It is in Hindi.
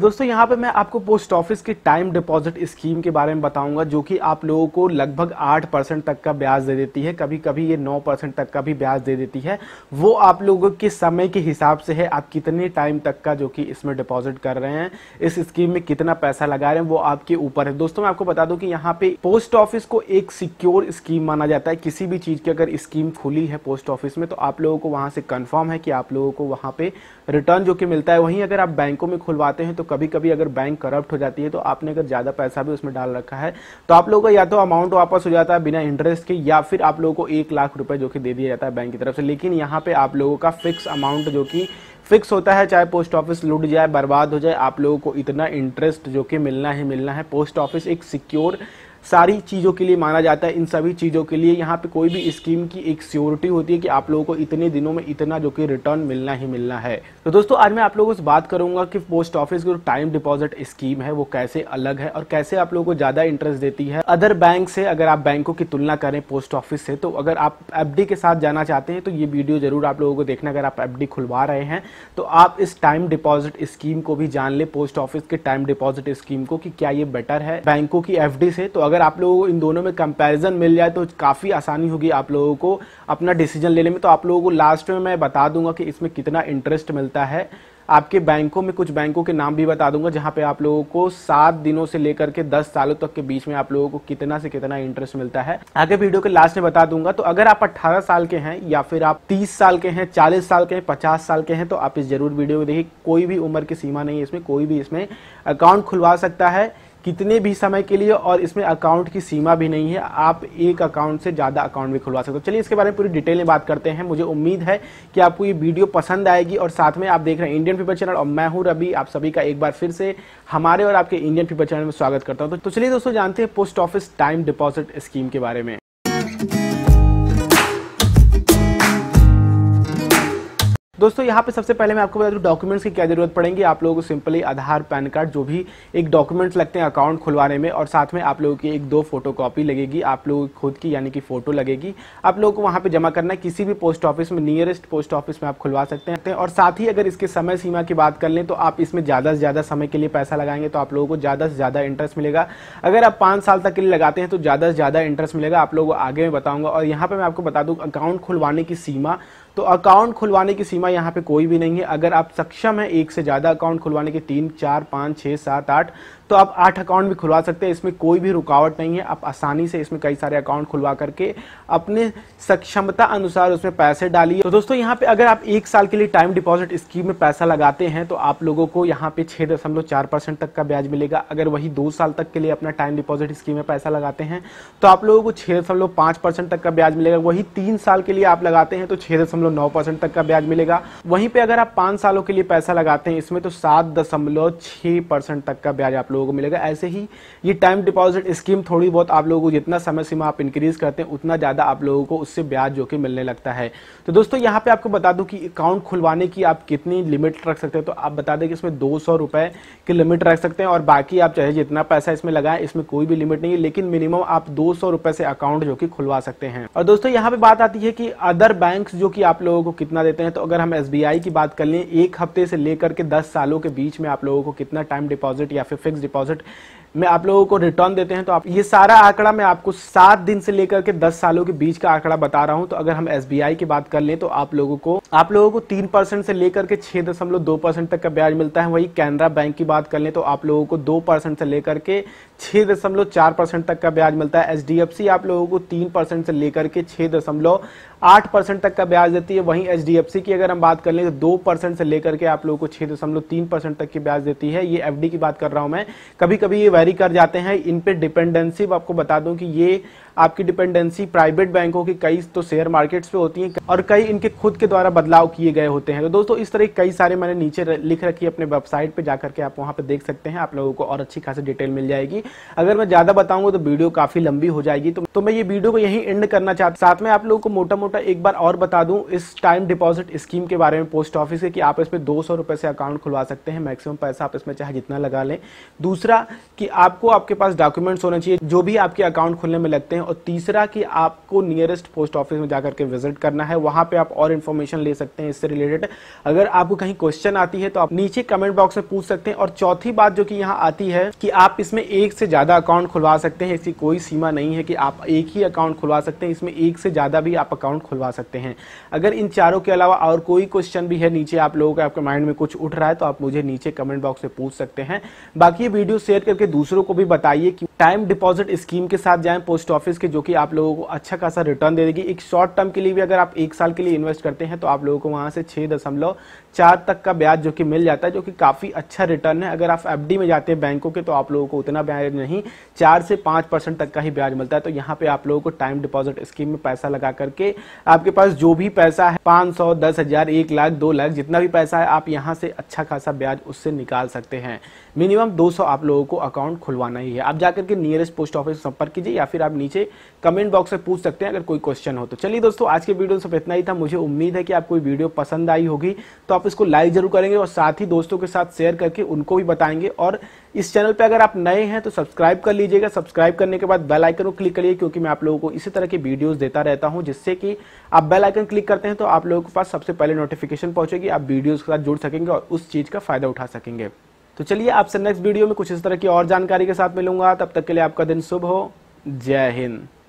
दोस्तों यहाँ पे मैं आपको पोस्ट ऑफिस की टाइम डिपॉजिट स्कीम के बारे में बताऊंगा, जो कि आप लोगों को लगभग 8% तक का ब्याज दे देती है, कभी कभी ये 9% तक का भी ब्याज दे देती है। वो आप लोगों के समय के हिसाब से है, आप कितने टाइम तक का जो कि इसमें डिपॉजिट कर रहे हैं, इस स्कीम में कितना पैसा लगा रहे हैं, वो आपके ऊपर है। दोस्तों मैं आपको बता दूं कि यहाँ पे पोस्ट ऑफिस को एक सिक्योर स्कीम माना जाता है। किसी भी चीज़ की अगर स्कीम खुली है पोस्ट ऑफिस में तो आप लोगों को वहाँ से कन्फर्म है कि आप लोगों को वहाँ पे रिटर्न जो कि मिलता है। वहीं अगर आप बैंकों में खुलवाते हैं तो कभी कभी अगर बैंक करप्ट हो जाती है तो आपने अगर ज़्यादा पैसा भी उसमें डाल रखा है तो आप लोगों का या तो अमाउंट वापस हो जाता है बिना इंटरेस्ट के, या फिर आप लोगों को 1 लाख रुपए जो कि दे दिया जाता है बैंक की तरफ से। लेकिन यहाँ पे आप लोगों का फिक्स अमाउंट जो कि फिक्स होता है, चाहे पोस्ट ऑफिस लूट जाए, बर्बाद हो जाए, आप लोगों को इतना इंटरेस्ट जो कि मिलना ही मिलना है। पोस्ट ऑफिस एक सिक्योर सारी चीज़ों के लिए माना जाता है, इन सभी चीज़ों के लिए। यहाँ पे कोई भी स्कीम की एक सिक्योरिटी होती है कि आप लोगों को इतने दिनों में इतना जो कि रिटर्न मिलना ही मिलना है। तो दोस्तों आज मैं आप लोगों से बात करूंगा कि पोस्ट ऑफिस की जो टाइम डिपॉजिट स्कीम है वो कैसे अलग है और कैसे आप लोगों को ज़्यादा इंटरेस्ट देती है अदर बैंक से। अगर आप बैंकों की तुलना करें पोस्ट ऑफिस से, तो अगर आप एफडी के साथ जाना चाहते हैं तो ये वीडियो जरूर आप लोगों को देखना। अगर आप एफडी खुलवा रहे हैं तो आप इस टाइम डिपॉजिट स्कीम को भी जान लें, पोस्ट ऑफिस के टाइम डिपॉजिट स्कीम को, कि क्या ये बेटर है बैंकों की एफडी से। तो अगर आप लोगों को इन दोनों में कंपैरिजन मिल जाए तो काफ़ी आसानी होगी आप लोगों को अपना डिसीजन लेने में। तो आप लोगों को लास्ट में मैं बता दूंगा कि इसमें कितना इंटरेस्ट मिलता है आपके बैंकों में, कुछ बैंकों के नाम भी बता दूंगा जहां पे आप लोगों को 7 दिनों से लेकर के 10 सालों तक के बीच में आप लोगों को कितना से कितना इंटरेस्ट मिलता है, आगे वीडियो के लास्ट में बता दूंगा। तो अगर आप 18 साल के हैं, या फिर आप 30 साल के हैं, 40 साल के हैं, 50 साल के हैं, तो आप इस जरूर वीडियो को देखिए। कोई भी उम्र की सीमा नहीं है इसमें, कोई भी इसमें अकाउंट खुलवा सकता है कितने भी समय के लिए, और इसमें अकाउंट की सीमा भी नहीं है, आप एक अकाउंट से ज़्यादा अकाउंट भी खुलवा सकते हो। चलिए इसके बारे में पूरी डिटेल में बात करते हैं। मुझे उम्मीद है कि आपको ये वीडियो पसंद आएगी, और साथ में आप देख रहे हैं इंडियन फीवर चैनल, और मैं हूं रवि। आप सभी का एक बार फिर से हमारे और आपके इंडियन फीवर चैनल में स्वागत करता हूँ। तो चलिए दोस्तों जानते हैं post office time deposit scheme के बारे में। दोस्तों यहाँ पे सबसे पहले मैं आपको बता दूँ डॉक्यूमेंट्स की क्या जरूरत पड़ेगी। आप लोगों को सिंपली आधार, पैन कार्ड, जो भी एक डॉक्यूमेंट्स लगते हैं अकाउंट खुलवाने में, और साथ में आप लोगों की 1-2 फोटोकॉपी लगेगी आप लोगों की खुद की, यानी कि फोटो लगेगी। आप लोगों को वहाँ पे जमा करना है किसी भी पोस्ट ऑफिस में, नियरेस्ट पोस्ट ऑफिस में आप खुलवा सकते हैं। और साथ ही अगर इसके समय सीमा की बात कर लें तो आप इसमें ज़्यादा से ज़्यादा समय के लिए पैसा लगाएंगे तो आप लोगों को ज़्यादा से ज़्यादा इंटरेस्ट मिलेगा। अगर आप 5 साल तक के लिए लगाते हैं तो ज़्यादा से ज़्यादा इंटरेस्ट मिलेगा, आप लोगों को आगे में बताऊँगा। और यहाँ पर मैं आपको बता दूँ अकाउंट खुलवाने की सीमा, तो अकाउंट खुलवाने की सीमा यहाँ पे कोई भी नहीं है। अगर आप सक्षम हैं 1 से ज़्यादा अकाउंट खुलवाने के, 3, 4, 5, 6, 7, 8, तो आप 8 अकाउंट भी खुलवा सकते हैं। इसमें कोई भी रुकावट नहीं है, आप आसानी से इसमें कई सारे अकाउंट खुलवा करके अपने सक्षमता अनुसार उसमें पैसे डालिए। तो दोस्तों यहाँ पे अगर आप 1 साल के लिए टाइम डिपॉजिट स्कीम में पैसा लगाते हैं तो आप लोगों को यहाँ पे 6.4% तक का ब्याज मिलेगा। अगर वही 2 साल तक के लिए अपना टाइम डिपॉजिट स्कीम में पैसा लगाते हैं तो आप लोगों को 6.5% तक का ब्याज मिलेगा। वही 3 साल के लिए आप लगाते हैं तो 6.9% तक का ब्याज मिलेगा। वहीं पे अगर आप 5 सालों के लिए पैसा लगाते हैं इसमें तो 7.6% तक का ब्याज आप लोगों को मिलेगा। ऐसे ही ये टाइम डिपॉजिट स्कीम थोड़ी बहुत आप लोगों को जितना समय सीमा आप इंक्रीज करते हैं उतना ज़्यादा आप लोगों को उससे ब्याज जो कि मिलने लगता है। तो दोस्तों यहाँ पे आपको बता दूं कि अकाउंट खुलवाने की आप कितनी लिमिट रख सकते हैं, तो आप बता दें कि इसमें 200 रुपये की लिमिट रख सकते हैं और बाकी आप चाहे जितना पैसा इसमें लगाएं, इसमें कोई भी लिमिट नहीं है, लेकिन मिनिमम आप 200 रुपये से अकाउंट जो कि खुलवा सकते हैं। और दोस्तों यहाँ पे बात आती है कि अदर बैंक जो कि आप लोगों को कितना देते हैं, तो अगर हम SBI की बात कर लें 1 हफ्ते से लेकर के 10 सालों के बीच में आप लोगों को कितना टाइम डिपॉजिट या फिर फिक्स डिपॉजिट में आप लोगों को रिटर्न देते हैं, तो आप ये सारा आंकड़ा मैं आपको 7 दिन से लेकर के 10 सालों के बीच का आंकड़ा बता रहा हूं। तो अगर हम SBI की बात कर लें तो आप लोगों को 3% से लेकर के 6.2% तक का ब्याज मिलता है। वही कैनरा बैंक की बात कर लें तो आप लोगों को 2% से लेकर के 6.4% तक का ब्याज मिलता है। HDFC आप लोगों को 3% से लेकर के 6.8% तक का ब्याज देती है। वहीं HDFC की अगर हम बात कर लें तो 2% से लेकर के आप लोगों को 6.3% तक की ब्याज देती है। ये FD की बात कर रहा हूँ मैं, कभी कभी ये वैरी कर जाते हैं, इन पे डिपेंडेंसी। आपको बता दूं कि ये आपकी डिपेंडेंसी प्राइवेट बैंकों की कई तो शेयर मार्केट्स पे होती हैं और कई इनके खुद के द्वारा बदलाव किए गए होते हैं। तो दोस्तों इस तरह कई सारे मैंने नीचे लिख रखी है अपने वेबसाइट पे, जाकर के आप वहाँ पे देख सकते हैं, आप लोगों को और अच्छी खासी डिटेल मिल जाएगी। अगर मैं ज़्यादा बताऊँगा तो वीडियो काफ़ी लंबी हो जाएगी, तो मैं ये वीडियो को यहीं एंड करना चाहता हूँ। साथ में आप लोगों को मोटा मोटा एक बार और बता दूँ इस टाइम डिपॉजिट स्कीम के बारे में पोस्ट ऑफिस के, कि आप इसमें 200 रुपये से अकाउंट खुलवा सकते हैं, मैक्सिमम पैसा आप इसमें चाहे जितना लगा लें। दूसरा कि आपको आपके पास डॉक्यूमेंट्स होना चाहिए जो भी आपके अकाउंट खुलने में लगते हैं। और तीसरा कि आपको नियरेस्ट पोस्ट ऑफिस में जाकर के विजिट करना है, वहां पे आप और इन्फॉर्मेशन ले सकते हैं इससे रिलेटेड। अगर आपको कहीं क्वेश्चन आती है तो आप नीचे कमेंट बॉक्स में पूछ सकते हैं। और चौथी बात जो कि यहाँ आती है कि आप इसमें एक से ज्यादा अकाउंट खुलवा सकते हैं, इसकी कोई सीमा नहीं है कि आप एक ही अकाउंट खुलवा सकते हैं, इसमें एक से ज्यादा भी आप अकाउंट खुलवा सकते हैं। अगर इन चारों के अलावा और कोई क्वेश्चन भी है नीचे आप लोगों का आपके माइंड में कुछ उठ रहा है तो आप मुझे नीचे कमेंट बॉक्स में पूछ सकते हैं। बाकी ये वीडियो शेयर करके दूसरों को भी बताइए कि टाइम डिपॉजिट स्कीम के साथ जाएं पोस्ट ऑफिस के, जो कि आप लोगों को अच्छा खासा रिटर्न दे देगी। एक शॉर्ट टर्म के लिए भी अगर आप एक साल के लिए इन्वेस्ट करते हैं तो आप लोगों को वहां से 6.4 तक का ब्याज जो कि मिल जाता है, जो कि काफी अच्छा रिटर्न है। अगर आप एफडी में जाते हैं बैंकों के तो आप लोगों को उतना ब्याज नहीं, 4 से 5% तक का ही ब्याज मिलता है। तो यहाँ पे आप लोगों को टाइम डिपॉजिट स्कीम में पैसा लगा करके आपके पास जो भी पैसा है 500, 10,000, 1,00,000, 2,00,000 जितना भी पैसा है आप यहाँ से अच्छा खासा ब्याज उससे निकाल सकते हैं। मिनिमम 200 आप लोगों को अकाउंट खुलवाना ही है। आप जाकर के नियरेस्ट पोस्ट ऑफिस संपर्क कीजिए या फिर आप नीचे कमेंट बॉक्स में पूछ सकते हैं अगर कोई क्वेश्चन हो तो। चलिए दोस्तों, आज के वीडियो सब इतना ही था। मुझे उम्मीद है कि आपको वीडियो पसंद आई होगी तो आप इसको लाइक जरूर करेंगे और साथ ही दोस्तों के साथ शेयर करके उनको भी बताएंगे। और इस चैनल पे अगर आप नए हैं तो सब्सक्राइब कर लीजिएगा। सब्सक्राइब करने के बाद बेल आइकन को क्लिक करिए, क्योंकि मैं आप लोगों को इसी तरह की वीडियोस देता रहता हूं, जिससे कि आप बेल आइकन क्लिक करते हैं तो आप लोगों के पास सबसे पहले नोटिफिकेशन पहुंचेगी, आप वीडियोस के साथ जुड़ सकेंगे और उस चीज का फायदा उठा सकेंगे। तो चलिए आपसे नेक्स्ट वीडियो में कुछ इस तरह की और जानकारी के साथ मिलूंगा। तब तक के लिए आपका दिन शुभ हो। जय हिंद।